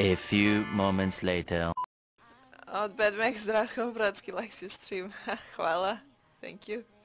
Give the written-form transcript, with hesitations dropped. A few moments later. Od Bad Max, Darko Brodski likes your stream. Hvala. Thank you.